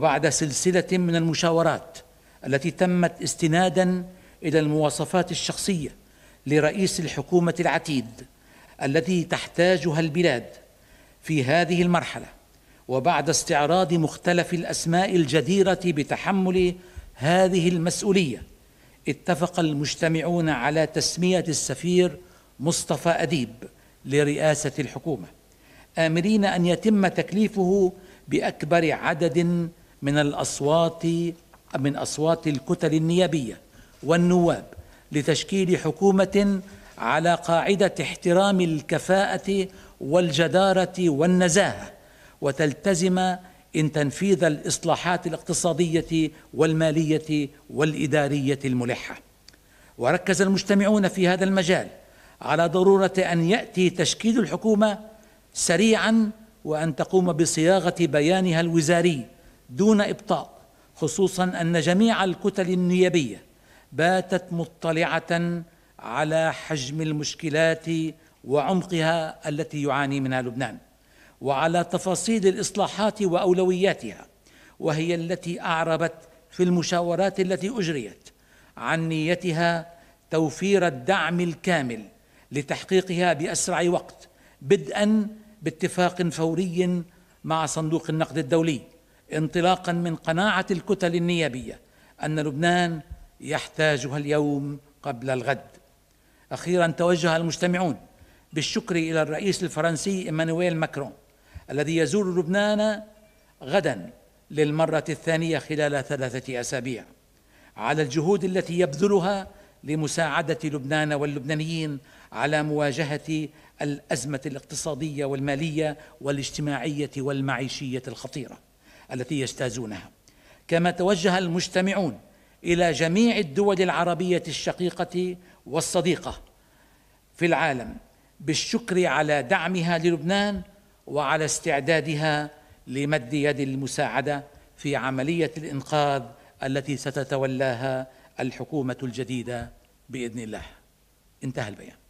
بعد سلسلة من المشاورات التي تمت استناداً إلى المواصفات الشخصية لرئيس الحكومة العتيد التي تحتاجها البلاد في هذه المرحلة، وبعد استعراض مختلف الأسماء الجديرة بتحمل هذه المسؤولية، اتفق المجتمعون على تسمية السفير مصطفى أديب لرئاسة الحكومة، آملين أن يتم تكليفه بأكبر عدد من أصوات الكتل النيابية والنواب لتشكيل حكومة على قاعدة احترام الكفاءة والجدارة والنزاهة، وتلتزم إن تنفيذ الإصلاحات الاقتصادية والمالية والإدارية الملحة. وركز المجتمعون في هذا المجال على ضرورة أن يأتي تشكيل الحكومة سريعاً، وأن تقوم بصياغة بيانها الوزاري دون إبطاء، خصوصاً أن جميع الكتل النيابية باتت مطلعة على حجم المشكلات وعمقها التي يعاني منها لبنان، وعلى تفاصيل الإصلاحات وأولوياتها، وهي التي أعربت في المشاورات التي أجريت عن نيتها توفير الدعم الكامل لتحقيقها بأسرع وقت، بدءاً باتفاق فوري مع صندوق النقد الدولي، انطلاقاً من قناعة الكتل النيابية أن لبنان يحتاجها اليوم قبل الغد. أخيراً، توجه المجتمعون بالشكر إلى الرئيس الفرنسي إيمانويل ماكرون الذي يزور لبنان غداً للمرة الثانية خلال 3 أسابيع، على الجهود التي يبذلها لمساعدة لبنان واللبنانيين على مواجهة الأزمة الاقتصادية والمالية والاجتماعية والمعيشية الخطيرة التي يجتازونها. كما توجه المجتمعون إلى جميع الدول العربية الشقيقة والصديقة في العالم بالشكر على دعمها للبنان، وعلى استعدادها لمد يد المساعدة في عملية الإنقاذ التي ستتولاها الحكومة الجديدة بإذن الله. انتهى البيان.